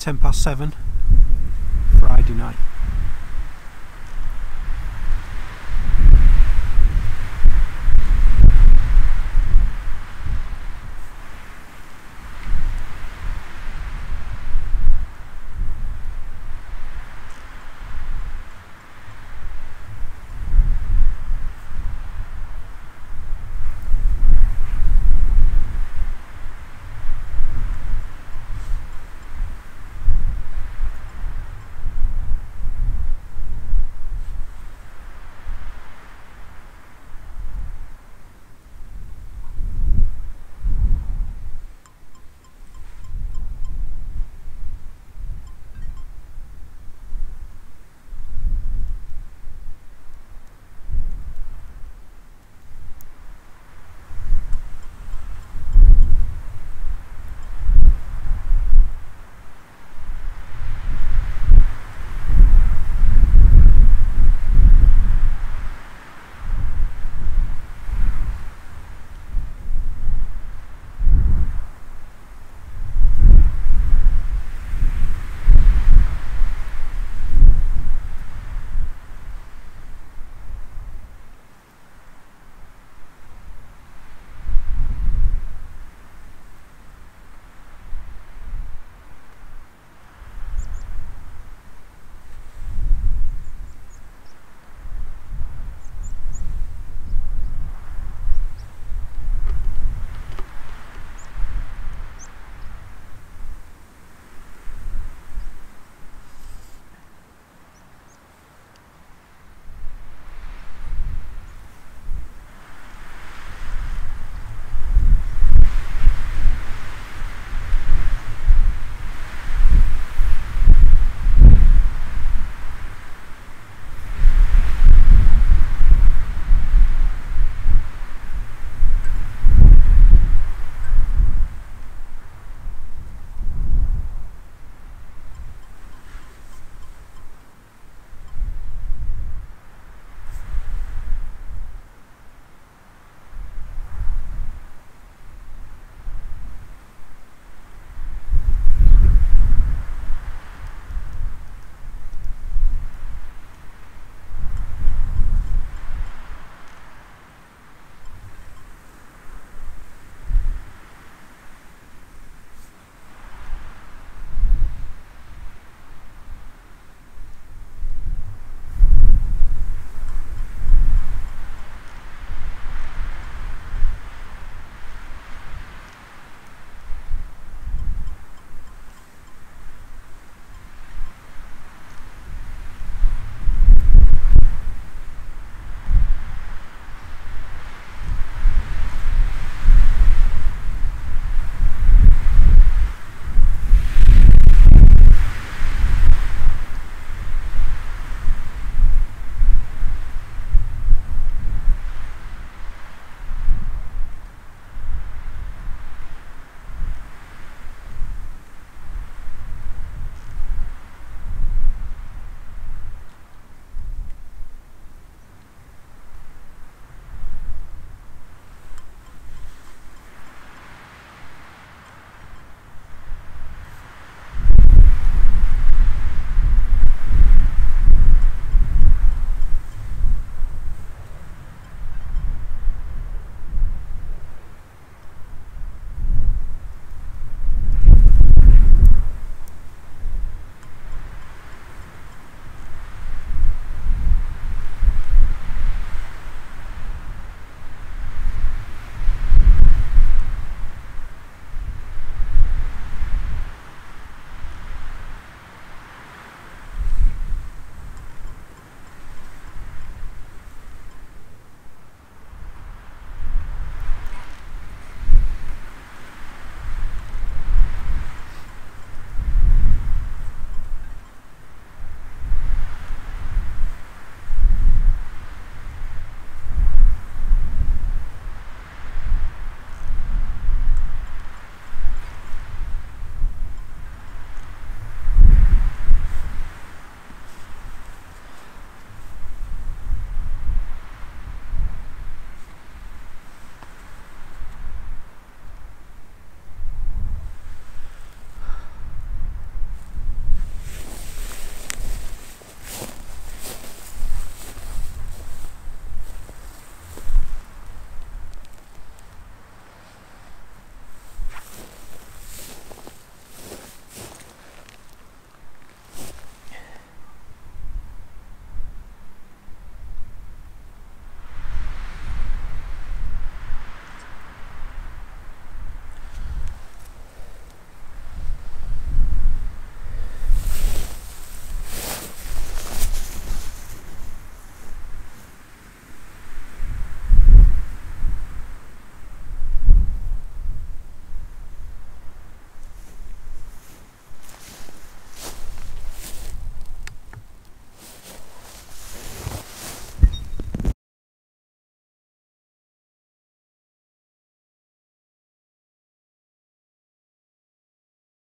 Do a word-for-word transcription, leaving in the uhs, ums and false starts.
ten past seven, Friday night.